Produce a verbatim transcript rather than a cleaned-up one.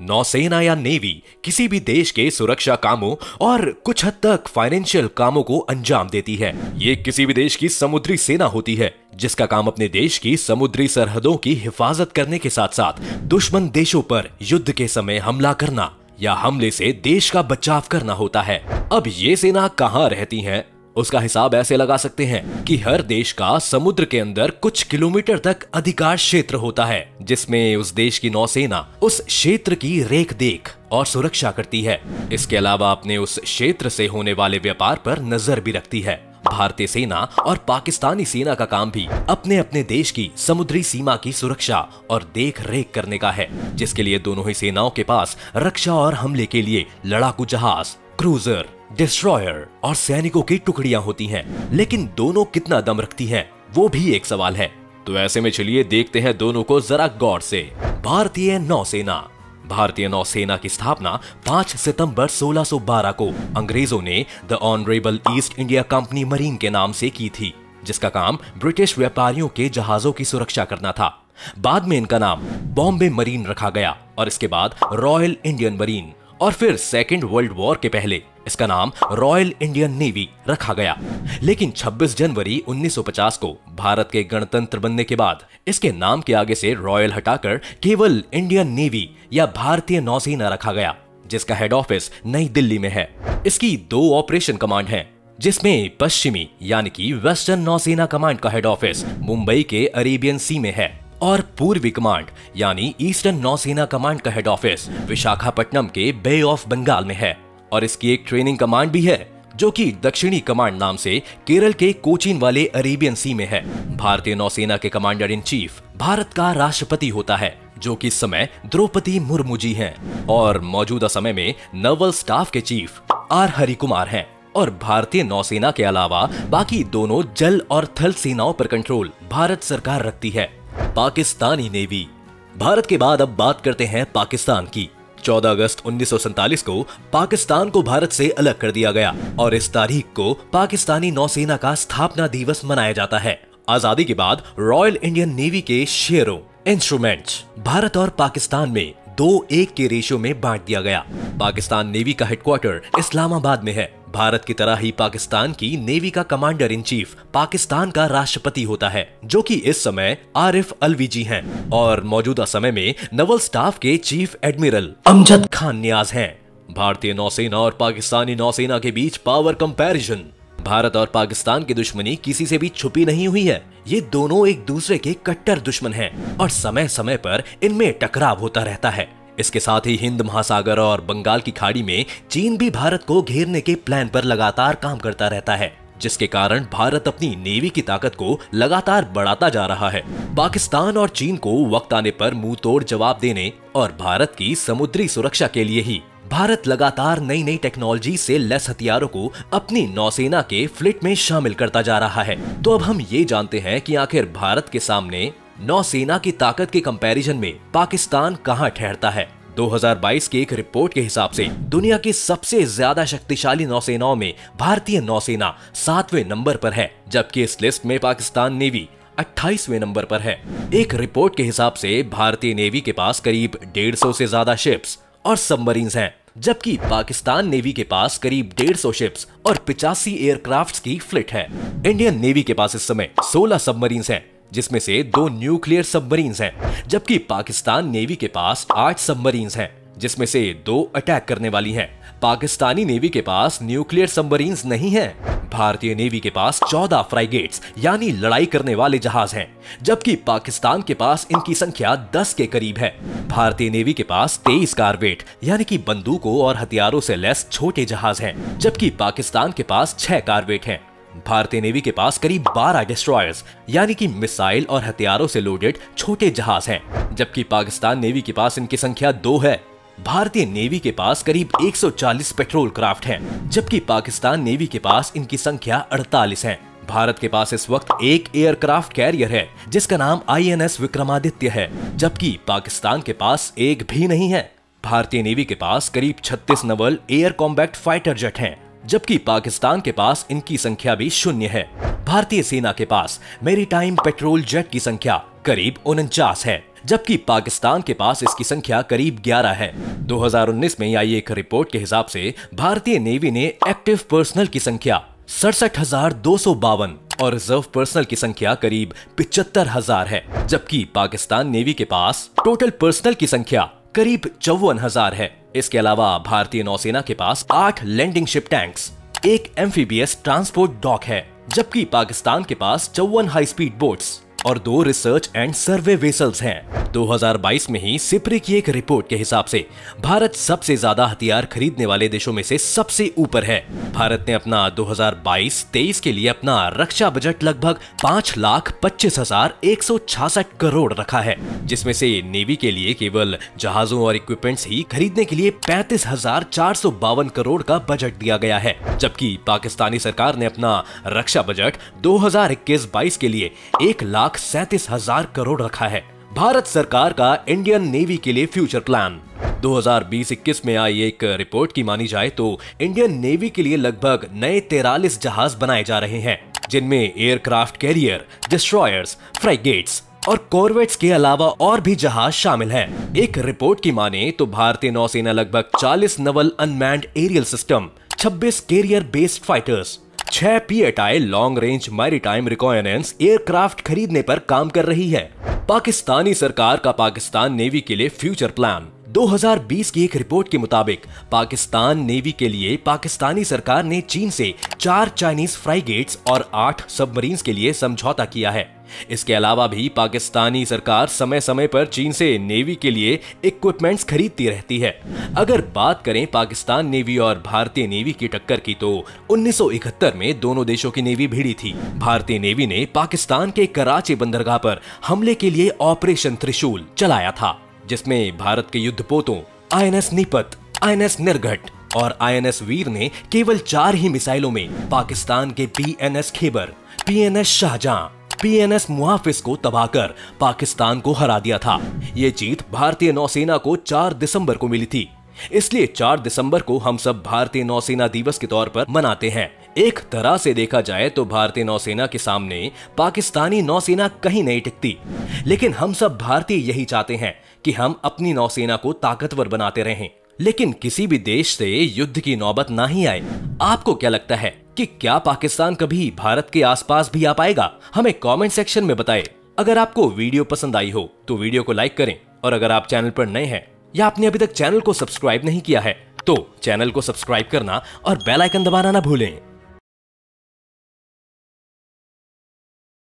नौसेना या नेवी किसी भी देश के सुरक्षा कामों और कुछ हद तक फाइनेंशियल कामों को अंजाम देती है। ये किसी भी देश की समुद्री सेना होती है जिसका काम अपने देश की समुद्री सरहदों की हिफाजत करने के साथ साथ दुश्मन देशों पर युद्ध के समय हमला करना या हमले से देश का बचाव करना होता है। अब ये सेना कहाँ रहती है उसका हिसाब ऐसे लगा सकते हैं कि हर देश का समुद्र के अंदर कुछ किलोमीटर तक अधिकार क्षेत्र होता है जिसमें उस देश की नौसेना उस क्षेत्र की रेख देख और सुरक्षा करती है। इसके अलावा अपने उस क्षेत्र से होने वाले व्यापार पर नजर भी रखती है। भारतीय सेना और पाकिस्तानी सेना का काम भी अपने अपने देश की समुद्री सीमा की सुरक्षा और देख रेख करने का है, जिसके लिए दोनों ही सेनाओं के पास रक्षा और हमले के लिए लड़ाकू जहाज, क्रूजर, डिस्ट्रॉयर और सैनिकों की टुकड़ियां होती हैं। लेकिन दोनों कितना दम रखती हैं वो भी एक सवाल है। तो ऐसे में चलिए देखते हैं दोनों को जरा गौर से। भारतीय नौसेना भारतीय नौसेना की स्थापना पाँच सितंबर सोलह सौ बारह को अंग्रेजों ने the Honourable East India Company Marine के नाम से की थी, जिसका काम ब्रिटिश व्यापारियों के जहाजों की सुरक्षा करना था। बाद में इनका नाम बॉम्बे मरीन रखा गया और इसके बाद रॉयल इंडियन मरीन और फिर सेकेंड वर्ल्ड वॉर के पहले इसका नाम रॉयल इंडियन नेवी रखा गया। लेकिन छब्बीस जनवरी उन्नीस सौ पचास को भारत के गणतंत्र बनने के बाद इसके नाम के आगे से रॉयल हटाकर केवल इंडियन नेवी या भारतीय नौसेना रखा गया, जिसका हेड ऑफिस नई दिल्ली में है। इसकी दो ऑपरेशन कमांड हैं, जिसमें पश्चिमी यानी कि वेस्टर्न नौसेना कमांड का हेड ऑफिस मुंबई के अरेबियन सी में है और पूर्वी कमांड यानी ईस्टर्न नौसेना कमांड का हेड ऑफिस विशाखापट्टनम के बे ऑफ बंगाल में है। और इसकी एक ट्रेनिंग कमांड भी है जो कि दक्षिणी कमांड नाम से केरल के कोचीन वाले अरेबियन सी में है। भारतीय नौसेना के कमांडर इन चीफ भारत का राष्ट्रपति होता है जो कि इस समय द्रौपदी मुर्मू जी हैं और मौजूदा समय में नेवल स्टाफ के चीफ आर हरि कुमार हैं। और भारतीय नौसेना के अलावा बाकी दोनों जल और थल सेनाओं पर कंट्रोल भारत सरकार रखती है। पाकिस्तानी नेवी भारत के बाद अब बात करते हैं पाकिस्तान की। चौदह अगस्त उन्नीस सौ सैंतालीस को पाकिस्तान को भारत से अलग कर दिया गया और इस तारीख को पाकिस्तानी नौसेना का स्थापना दिवस मनाया जाता है। आजादी के बाद रॉयल इंडियन नेवी के शेयरों, इंस्ट्रूमेंट्स भारत और पाकिस्तान में दो एक के रेशियो में बांट दिया गया। पाकिस्तान नेवी का हेडक्वार्टर इस्लामाबाद में है। भारत की तरह ही पाकिस्तान की नेवी का कमांडर इन चीफ पाकिस्तान का राष्ट्रपति होता है जो कि इस समय आरिफ अलवी जी हैं और मौजूदा समय में नेवल स्टाफ के चीफ एडमिरल अमजद खान न्याज हैं। भारतीय नौसेना और पाकिस्तानी नौसेना के बीच पावर कंपैरिजन। भारत और पाकिस्तान की दुश्मनी किसी से भी छुपी नहीं हुई है। ये दोनों एक दूसरे के कट्टर दुश्मन हैं और समय समय पर इनमें टकराव होता रहता है। इसके साथ ही हिंद महासागर और बंगाल की खाड़ी में चीन भी भारत को घेरने के प्लान पर लगातार काम करता रहता है, जिसके कारण भारत अपनी नेवी की ताकत को लगातार बढ़ाता जा रहा है। पाकिस्तान और चीन को वक्त आने पर मुंह तोड़ जवाब देने और भारत की समुद्री सुरक्षा के लिए ही भारत लगातार नई नई टेक्नोलॉजी से लेस हथियारों को अपनी नौसेना के फ्लीट में शामिल करता जा रहा है। तो अब हम ये जानते हैं कि आखिर भारत के सामने नौसेना की ताकत के कंपैरिजन में पाकिस्तान कहां ठहरता है। दो हज़ार बाईस की एक रिपोर्ट के हिसाब से दुनिया की सबसे ज्यादा शक्तिशाली नौसेनाओं में भारतीय नौसेना सातवें नंबर पर है, जबकि इस लिस्ट में पाकिस्तान नेवी अट्ठाईसवें नंबर पर है। एक रिपोर्ट के हिसाब से भारतीय नेवी के पास करीब डेढ़ सौ से ज्यादा शिप्स और सबमरीन्स हैं, जबकि पाकिस्तान नेवी के पास करीब डेढ़ सौ शिप्स और पिचासी एयरक्राफ्ट की फ्लीट है। इंडियन नेवी के पास इस समय सोलह सबमरीन्स हैं, जिसमें से दो न्यूक्लियर सबमरीन्स हैं, जबकि पाकिस्तान नेवी के पास आठ सबमरीन्स हैं, जिसमें से दो अटैक करने वाली हैं। पाकिस्तानी नेवी के पास न्यूक्लियर सबमरीन्स नहीं हैं। भारतीय नेवी के पास चौदह फ्राइगेट्स यानी लड़ाई करने वाले जहाज हैं, जबकि पाकिस्तान के पास इनकी संख्या दस के करीब है। भारतीय नेवी के पास तेईस कारवेट यानी कि बंदूकों और हथियारों से लैस छोटे जहाज हैं, जबकि पाकिस्तान के पास छह कारवेट हैं। भारतीय नेवी के पास करीब बारह डिस्ट्रॉयर्स यानी कि मिसाइल और हथियारों से लोडेड छोटे जहाज हैं, जबकि पाकिस्तान नेवी के पास इनकी संख्या दो है। भारतीय नेवी के पास करीब एक सौ चालीस पेट्रोल क्राफ्ट हैं, जबकि पाकिस्तान नेवी के पास इनकी संख्या अड़तालीस है। भारत के पास इस वक्त एक एयरक्राफ्ट कैरियर है जिसका नाम आई एन एस विक्रमादित्य है, जबकि पाकिस्तान के पास एक भी नहीं है। भारतीय नेवी के पास करीब छत्तीस naval air combat fighter jet है, जबकि पाकिस्तान के पास इनकी संख्या भी शून्य है। भारतीय सेना के पास मेरीटाइम पेट्रोल जेट की संख्या करीब उनचास है, जबकि पाकिस्तान के पास इसकी संख्या करीब ग्यारह है। दो हज़ार उन्नीस में आई एक रिपोर्ट के हिसाब से भारतीय नेवी ने एक्टिव पर्सनल की संख्या सड़सठ हजार दो सौ बावन और रिजर्व पर्सनल की संख्या करीब पिचहत्तर हजार है, जबकि पाकिस्तान नेवी के पास टोटल पर्सनल की संख्या करीब चौवन हजार है। इसके अलावा भारतीय नौसेना के पास आठ लैंडिंग शिप टैंक्स, एक एम्फीबियस ट्रांसपोर्ट डॉक है, जबकि पाकिस्तान के पास चौवन हाई स्पीड बोट्स और दो रिसर्च एंड सर्वे वेसल्स हैं। दो हज़ार बाईस में ही सिप्री की एक रिपोर्ट के हिसाब से भारत सबसे ज्यादा हथियार खरीदने वाले देशों में से सबसे ऊपर है। भारत ने अपना दो हज़ार बाईस तेईस के लिए अपना रक्षा बजट लगभग पाँच लाख पच्चीस हजार एक सौ छियासठ करोड़ रखा है, जिसमें से नेवी के लिए केवल जहाजों और इक्विपमेंट्स ही खरीदने के लिए पैंतीस हजार चार सौ बावन करोड़ का बजट दिया गया है, जबकि पाकिस्तानी सरकार ने अपना रक्षा बजट दो हजार इक्कीस बाईस के लिए एक लाख सैंतीस हजार करोड़ रखा है। भारत सरकार का इंडियन नेवी के लिए फ्यूचर प्लान दो हज़ार बीस इक्कीस में आई एक रिपोर्ट की मानी जाए तो इंडियन नेवी के लिए लगभग नए तैंतालीस जहाज बनाए जा रहे हैं, जिनमें एयरक्राफ्ट कैरियर, डिस्ट्रॉयर्स, फ्राइगेट्स और कॉर्वेट्स के अलावा और भी जहाज शामिल हैं। एक रिपोर्ट की माने तो भारतीय नौसेना लगभग चालीस नवल अनमैन्ड एरियल सिस्टम, छब्बीस कैरियर बेस्ड फाइटर्स, छह P eight I long range maritime reconnaissance aircraft खरीदने पर काम कर रही है। पाकिस्तानी सरकार का पाकिस्तान नेवी के लिए फ्यूचर प्लान दो हज़ार बीस की एक रिपोर्ट के मुताबिक पाकिस्तान नेवी के लिए पाकिस्तानी सरकार ने चीन से चार चाइनीज फ्राइगेट्स और आठ सबमरीन्स के लिए समझौता किया है। इसके अलावा भी पाकिस्तानी सरकार समय समय पर चीन से नेवी के लिए इक्विपमेंट्स खरीदती रहती है। अगर बात करें पाकिस्तान नेवी और भारतीय नेवी की टक्कर की तो उन्नीस सौ इकहत्तर में दोनों देशों की नेवी भिड़ी थी। भारतीय नेवी ने पाकिस्तान के कराची बंदरगाह पर हमले के लिए ऑपरेशन त्रिशूल चलाया था, जिसमें भारत के युद्धपोतों I N S Nipat, I N S Nirghat और आई एन एस वीर ने केवल चार ही मिसाइलों में पाकिस्तान के P N S Khaibar, P N S Shahjahan, PNS Muhafiz को तबाह कर पाकिस्तान को हरा दिया था। ये जीत भारतीय नौसेना को चार दिसंबर को मिली थी, इसलिए चार दिसंबर को हम सब भारतीय नौसेना दिवस के तौर पर मनाते हैं। एक तरह से देखा जाए तो भारतीय नौसेना के सामने पाकिस्तानी नौसेना कहीं नहीं टिकती, लेकिन हम सब भारतीय यही चाहते हैं कि हम अपनी नौसेना को ताकतवर बनाते रहें, लेकिन किसी भी देश से युद्ध की नौबत ना ही आए। आपको क्या लगता है कि क्या पाकिस्तान कभी भारत के आसपास भी आ पाएगा? हमें कमेंट सेक्शन में बताएं। अगर आपको वीडियो पसंद आई हो तो वीडियो को लाइक करें और अगर आप चैनल पर नए हैं या आपने अभी तक चैनल को सब्सक्राइब नहीं किया है तो चैनल को सब्सक्राइब करना और बेल आइकन दबाना ना भूलें।